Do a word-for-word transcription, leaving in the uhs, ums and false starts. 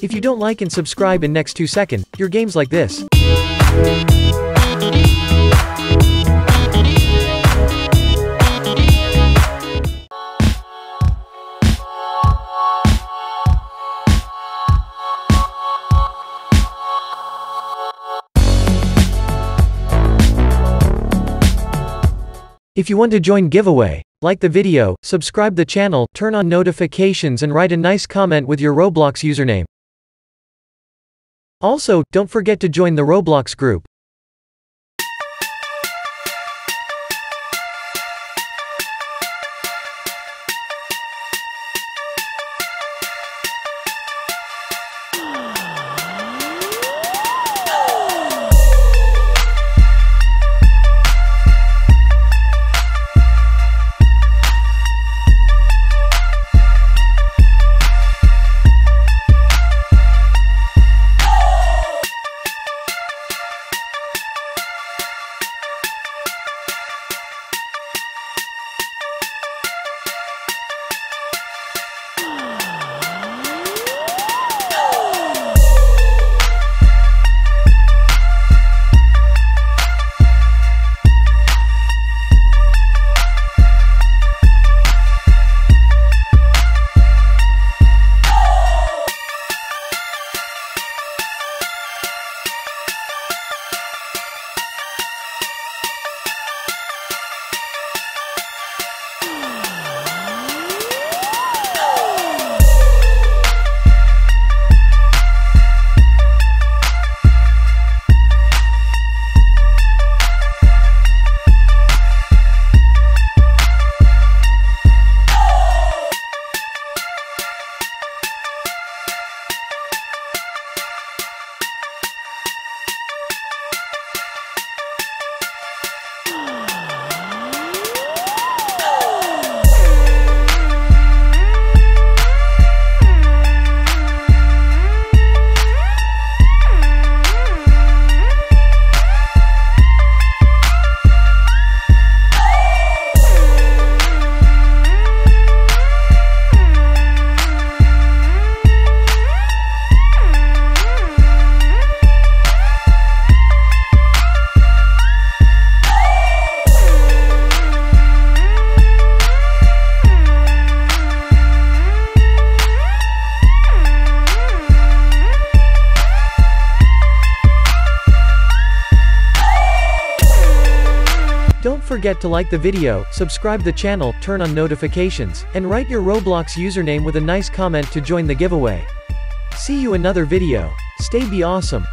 If you don't like and subscribe in next two seconds, your games like this. If you want to join giveaway, like the video, subscribe the channel, turn on notifications and write a nice comment with your Roblox username. Also, don't forget to join the Roblox group. Don't forget to like the video, subscribe the channel, turn on notifications, and write your Roblox username with a nice comment to join the giveaway. See you another video. Stay be awesome.